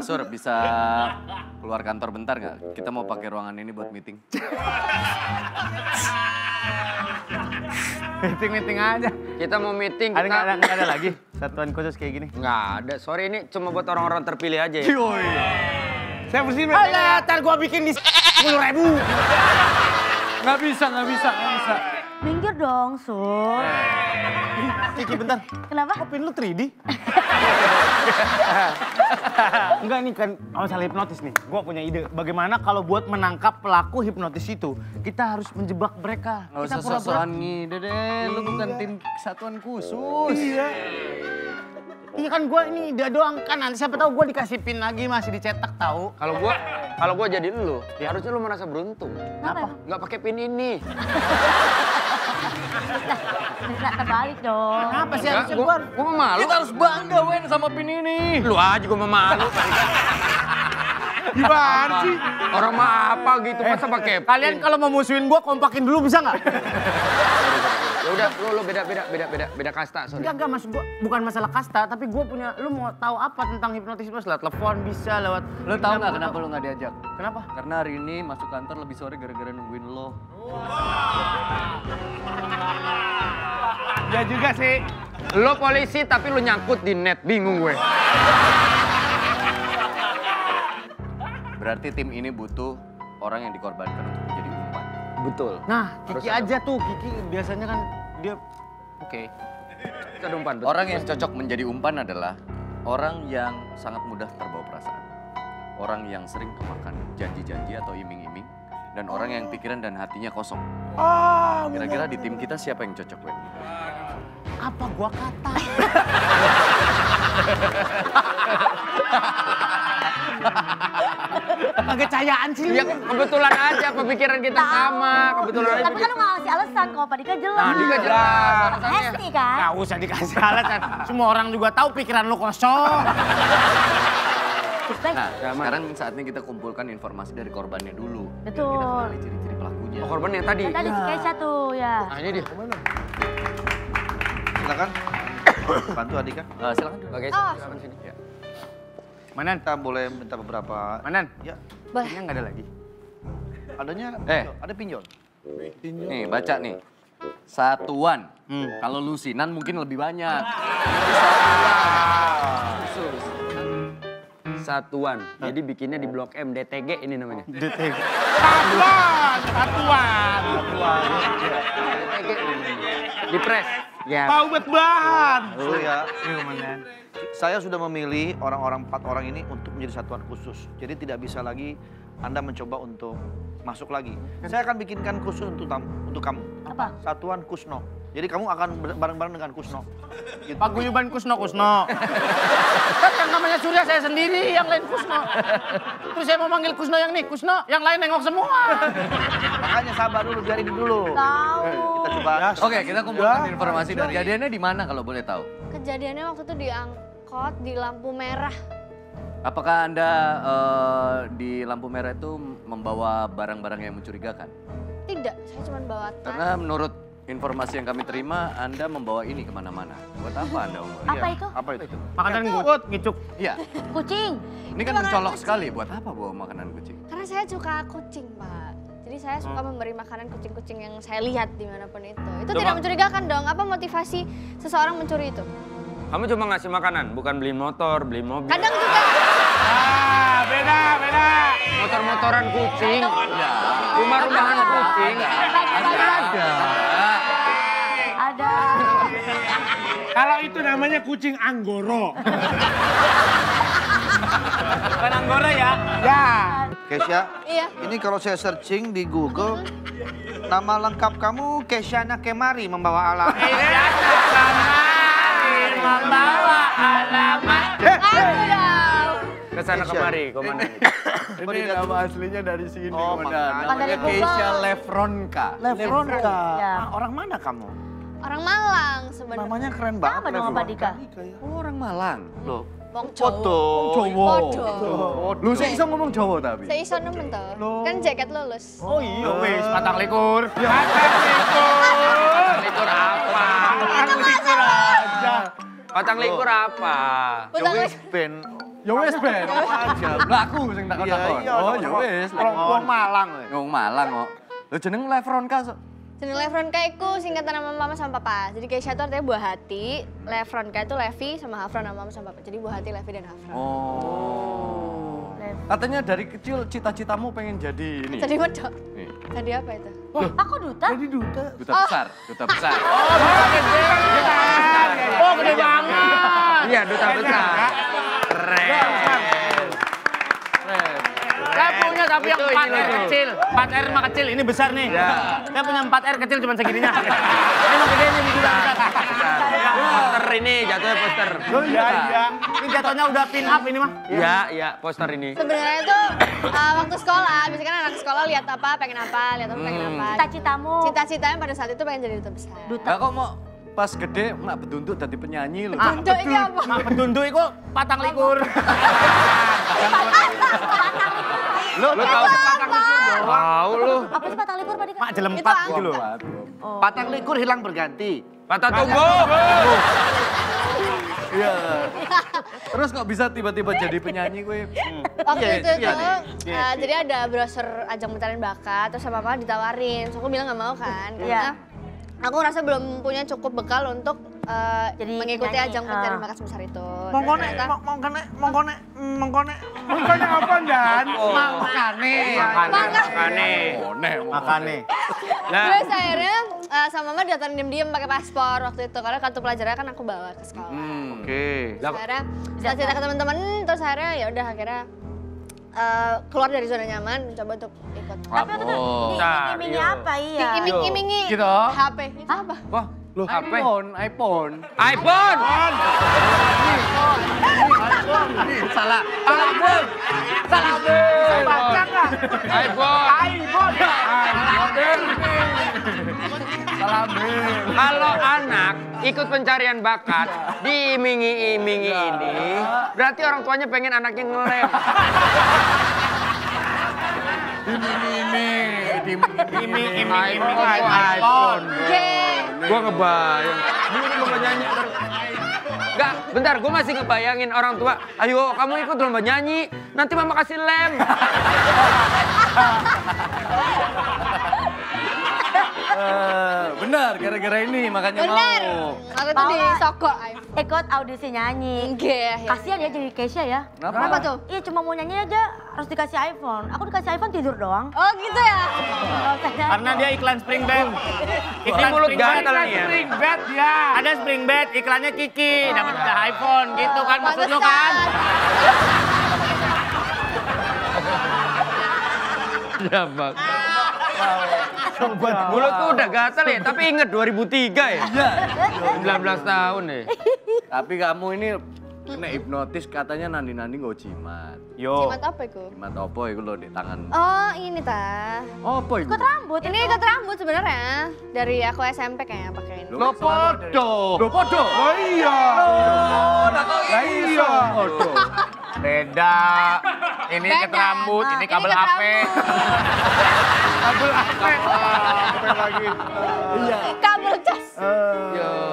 Sur, bisa keluar kantor bentar nggak? Kita mau pakai ruangan ini buat meeting. Meeting-meeting aja. Kita mau meeting. Ada nggak ada lagi satuan khusus kayak gini? Nggak ada. Sorry, ini cuma buat orang-orang terpilih aja ya. Yoi. Saya bersihin. Alah, ntar gua bikin di 10.000. Nggak bisa. Minggir dong, Sur. Kiki, bentar. Kenapa? Kopin lu 3D? Enggak, ini kan masalah hipnotis nih. Gua punya ide. Bagaimana kalau buat menangkap pelaku hipnotis itu, kita harus menjebak mereka. Nggak usah sosokan ngide deh. Lu bukan tim satuan khusus. Iya. Iya kan gua ini ide doang kan. Nanti siapa tahu gua dikasih pin lagi masih dicetak tahu. Kalau gua jadi lu, ya harusnya lu merasa beruntung. Kenapa? Nggak pakai pin ini. Nah, terbalik dong. Kenapa sih harus keluar? Gua malu. Kita harus bangga, Wen, sama pin ini. Lu aja gua malu. Gimana sih? Orang mah apa gitu, masa pakai pin? Kalian kalau mau musuhin gua, kompakin dulu bisa nggak? Ya udah, lu beda kasta, sorry. Enggak, maksud gua bukan masalah kasta, tapi gua punya, lu mau tahu apa tentang hipnotis itu? Lewat telepon bisa, lewat... Lu tahu nggak kenapa lu nggak diajak? Kenapa? Karena hari ini masuk kantor lebih sore gara-gara nungguin lo. Ya juga sih. Lo polisi tapi lo nyangkut di net, bingung gue. Berarti tim ini butuh orang yang dikorbankan untuk menjadi umpan. Betul. Nah, Kiki aja tuh. Kiki biasanya kan dia... Oke. Kita umpan. Betul. Orang yang cocok menjadi umpan adalah orang yang sangat mudah terbawa perasaan. Orang yang sering kemakan janji-janji atau iming-iming. Dan orang yang pikiran dan hatinya kosong. Kira-kira di tim kita siapa yang cocok, Wen? Apa gua kata? Kegecayaan sih. Ya kebetulan aja pemikiran kita sama. Kebetulan aja. Tapi kan lu gak ngasih alasan kalau Padika jelas. Padika jelas. Pasti kan? Gak usah dikasih alasan. Semua orang juga tahu pikiran lu kosong. Nah, sekarang saatnya kita kumpulkan informasi dari korbannya dulu. Betul. Kita kenali ciri-ciri pelakunya. Oh, korban yang tadi? Yang tadi si Keisya tuh, ya. Nah, ini dia. Silakan. Bantu Adika. Silakan. Oke, silakan sini. Ya. Manan, kita boleh minta beberapa... Manan? Ya. Boleh. Ini nggak ada lagi. Adanya ada pinjol. Nih, baca nih. Satuan. Kalau lusinan mungkin lebih banyak. Satuan. Jadi bikinnya di Blok M, DTG ini namanya. DTG. Satuan. DTG. Dipres. Ya. Paubet bahan. Oh ya. Saya sudah memilih empat orang ini untuk menjadi satuan khusus. Jadi tidak bisa lagi Anda mencoba untuk masuk lagi. Saya akan bikinkan khusus untuk kamu. Apa? Satuan Kusno. Jadi kamu akan bareng-bareng dengan Kusno. Gitu. Paguyuban Kusno. Kan yang namanya Surya saya sendiri, yang lain Kusno. Terus saya mau manggil Kusno yang nih, Kusno, yang lain nengok semua. Makanya sabar dulu, biarin dulu. Tahu. Kita coba. Ya, oke, kita kumpulkan informasi dari kejadiannya di mana kalau boleh tahu. Kejadiannya waktu itu di angkot di lampu merah. Apakah Anda di lampu merah itu membawa barang-barang yang mencurigakan? Tidak, saya cuma bawa tas. Karena menurut informasi yang kami terima, Anda membawa ini kemana-mana. Buat apa Anda membawa? Apa itu? Makanan kucing. Ngicuk. Iya. Kucing. Ini kan mencolok sekali. Buat apa bawa makanan kucing? Karena saya suka kucing, Pak. Jadi saya suka memberi makanan kucing-kucing yang saya lihat dimanapun itu. Itu tidak mencurigakan dong. Apa motivasi seseorang mencuri itu? Kamu cuma ngasih makanan, bukan beli motor, beli mobil. Kadang juga. Ah, beda. Motor-motoran kucing. Ya. Rumah-rumahan kucing. Ada. Kalau itu namanya kucing Anggoro. Bukan Anggoro ya? Ya. Keisya, ini kalau saya searching di Google, nama lengkap kamu Keisya Nakemari membawa alam. Keisya Nakemari membawa alamat. Kesana kemari, kemana ini? Ini nama aslinya dari sini. Oh, namanya Keisya Levronka. Levronka. Orang mana kamu? Orang Malang sebenarnya. Namanya keren banget. Apa nama Padika? Orang Malang. Loh. Wong Jawa. Lu saya iso ngomong Jawa tapi. Saya iso nemen to. Kan jaket lulus. Oh iya wis, patang likur. Patang likur apa? Patang likur aja. Patang likur apa? Wis ben Ya wis ben. Mlaku sing takon-takon. Oh ya wis, wong Malang. Wong Malang kok. Lho jeneng Levronka sok. Jeneng Levronka iku singkatan nama mama sama papa. Jadi Keisya itu artinya buah hati. Levronka itu Levi sama Hafron nama mama sama papa. Jadi buah hati Levi dan Hafron. Oh. Katanya dari kecil cita-citamu pengen jadi ini. Jadi wedok. Jadi apa itu? Wah, aku duta. Jadi duta. Duta besar, duta besar. Oh, duta besar. Oh, gede banget. Iya, duta besar. Keren. Saya punya tapi yang 4R kecil. 4R mah kecil, ini besar nih. Saya punya 4R kecil cuma segininya. Ini mah gede nih, duta besar. Poster ini jatuhnya poster. Iya, iya. Ini jatuhnya udah pin up ini mah. Iya, iya, poster ini. Sebenarnya itu waktu sekolah, biasanya kan anak sekolah lihat apa, pengen apa, lihat apa, pengen apa. Cita-citamu. Cita-citanya pada saat itu pengen jadi duta besar. Duta kok mau pas gede mak bedunduk dadi penyanyi lho. Bedunduk iki apa? Mak bedunduk iku patang likur. Lho, tau patang likur lho. Tau lho. Apa sih patang likur tadi? Mak jelempat iki lho. Patang likur hilang berganti. Patang tunggu. Iya. Terus kok bisa tiba-tiba jadi penyanyi gue? Waktu itu jadi ada brosur ajang pencarian bakat terus sama papa ditawarin. So aku bilang enggak mau kan karena aku ngerasa belum punya cukup bekal untuk mengikuti ajang pencarian bakat sebesar itu. Mongkone apa dan? Makane. Terus akhirnya sama mama datang diam-diam pakai paspor waktu itu karena kartu pelajarnya kan aku bawa ke sekolah. Oke. Akhirnya saya cerita ke teman-teman, terus akhirnya ya udah akhirnya keluar dari zona nyaman, mencoba untuk ikut. Tapi itu iming-imingnya apa iya? Iming-imingi HP. Apa? Wah, lu HP? iPhone! Salah. Salah. Baca nggak? iPhone. Kalau anak ikut pencarian bakat diimingi-imingi ini, berarti orang tuanya pengen anaknya ngelem. iPhone. Gua ngebayang. Ini lomba nyanyi. Enggak, bentar. Gua masih ngebayangin orang tua. Ayo, kamu ikut lomba nyanyi. Nanti mama kasih lem. Benar, gara-gara ini makanya mau. Aku tuh disogok ikut audisi nyanyi. Kasihan ya jadi Keisya ya. Kenapa tuh? Iya cuma mau nyanyi aja harus dikasih iPhone. Aku dikasih iPhone tidur doang. Oh gitu ya? Karena dia iklan spring bed. Iklan mulut gatal nih ya. Spring bed ya. Ada spring bed, iklannya Kiki dapat iPhone gitu kan maksud lu kan? Ya bang. Mulut tuh udah gatel ya, tapi inget 2003 ya? Iya. 19 tahun ya. Tapi kamu ini kena hipnotis katanya nandi-nandi nggo jimat. Yo. Jimat apa iku? Jimat apa iku lho di tanganmu? Oh ini ta. Apa iku? Ikat rambut. Ini ikat rambut sebenarnya. Dari aku SMP kayaknya pakai ini. Lho podo. Lho podo. Oh iya. Lah iya. Beda. Ini ikat rambut, ini kabel HP. Kabel apa? Kabel lagi. Iya. Kabel cas. Yo.